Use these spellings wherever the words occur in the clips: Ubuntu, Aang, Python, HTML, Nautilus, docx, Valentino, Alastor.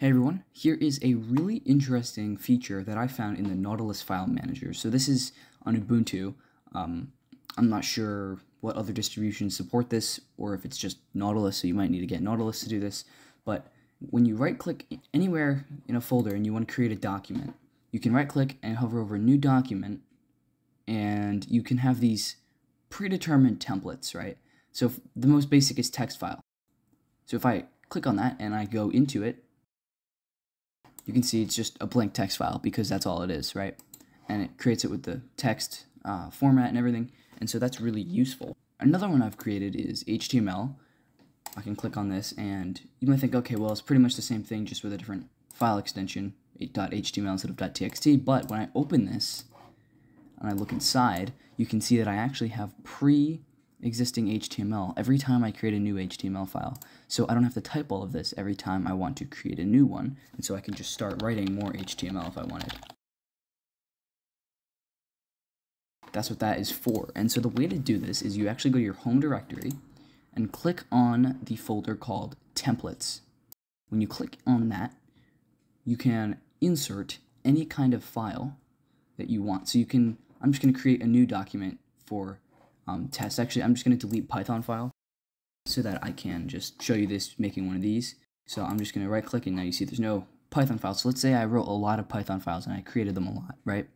Hey everyone, here is a really interesting feature that I found in the Nautilus file manager. So this is on Ubuntu. I'm not sure what other distributions support this or if it's just Nautilus, so you might need to get Nautilus to do this. But when you right click anywhere in a folder and you want to create a document, you can right click and hover over new document, and you can have these predetermined templates, right? So the most basic is text file. So if I click on that and I go into it, you can see it's just a blank text file because that's all it is, right? And it creates it with the text format and everything, and so that's really useful. Another one I've created is HTML. I can click on this, and you might think, okay, well, it's pretty much the same thing, just with a different file extension, .html instead of .txt, but when I open this and I look inside, you can see that I actually have pre-existing HTML every time I create a new HTML file. So I don't have to type all of this every time I want to create a new one, and so I can just start writing more HTML if I wanted. That's what that is for. And so the way to do this is you actually go to your home directory and click on the folder called templates. When you click on that, you can insert any kind of file that you want. So you can, I'm just going to create a new document for test. Actually, I'm just going to delete Python file so that I can just show you this making one of these. So I'm just going to right click, and now you see there's no Python file. So let's say I wrote a lot of Python files and I created them a lot, right?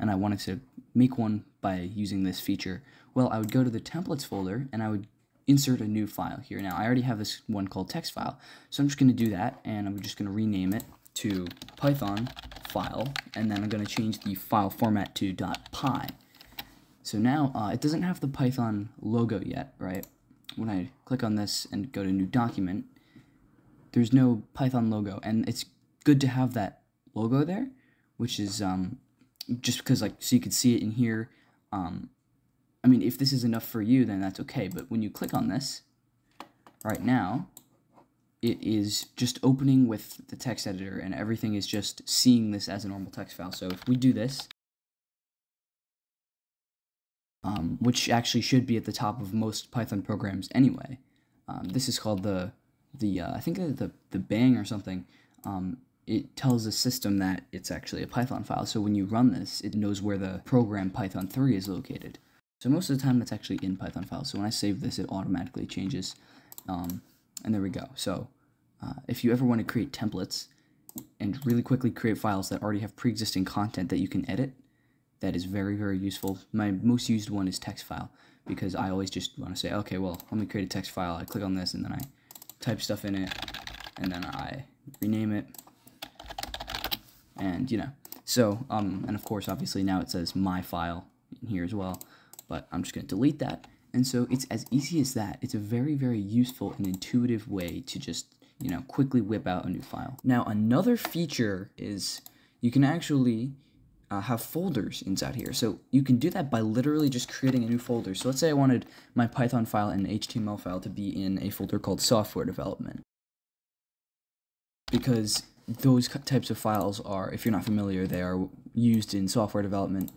And I wanted to make one by using this feature. Well, I would go to the templates folder and I would insert a new file here. Now I already have this one called text file, so I'm just going to do that, and I'm just going to rename it to Python file, and then I'm going to change the file format to .py. So now it doesn't have the Python logo yet, right? When I click on this and go to new document, there's no Python logo, and it's good to have that logo there, which is just because, like, so you could see it in here. I mean, if this is enough for you, then that's okay, but when you click on this right now, it is just opening with the text editor, and everything is just seeing this as a normal text file. So if we do this, which actually should be at the top of most Python programs anyway, this is called the I think the bang or something. It tells the system that it's actually a Python file. So when you run this, it knows where the program Python 3 is located. So most of the time that's actually in Python files. So when I save this, it automatically changes. And there we go. So if you ever want to create templates and really quickly create files that already have pre-existing content that you can edit, that is very, very useful. My most used one is text file, because I always just want to say, okay, well, let me create a text file. I click on this and then I type stuff in it, and then I rename it. And, you know, so, and of course, obviously now it says my file in here as well. But I'm just going to delete that. And so it's as easy as that. It's a very, very useful and intuitive way to just, you know, quickly whip out a new file. Now, another feature is you can actually have folders inside here. So you can do that by literally just creating a new folder. So let's say I wanted my Python file and HTML file to be in a folder called software development, because those types of files are, if you're not familiar, they are used in software development.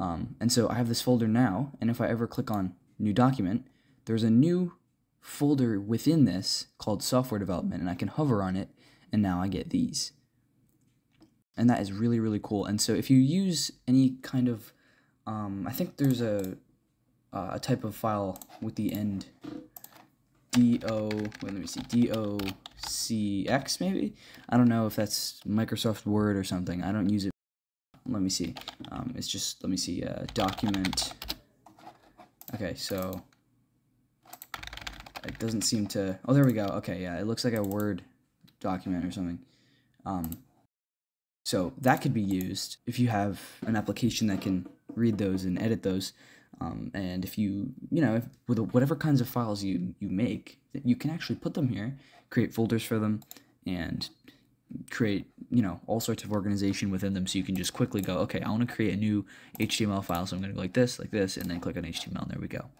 And so I have this folder now, and if I ever click on new document, there's a new folder within this called software development, and I can hover on it, and now I get these. And that is really, really cool. And so if you use any kind of, I think there's a type of file with the end docx maybe? I don't know if that's Microsoft Word or something. I don't use it. Let me see. It's just, let me see, document. Okay, so it doesn't seem to, oh, there we go. Okay, yeah, it looks like a Word document or something. So that could be used if you have an application that can read those and edit those. And if you, you know, with whatever kinds of files you make, you can actually put them here, create folders for them, and create, you know, all sorts of organization within them. So you can just quickly go, okay, I want to create a new HTML file, so I'm going to go like this, and then click on HTML, and there we go.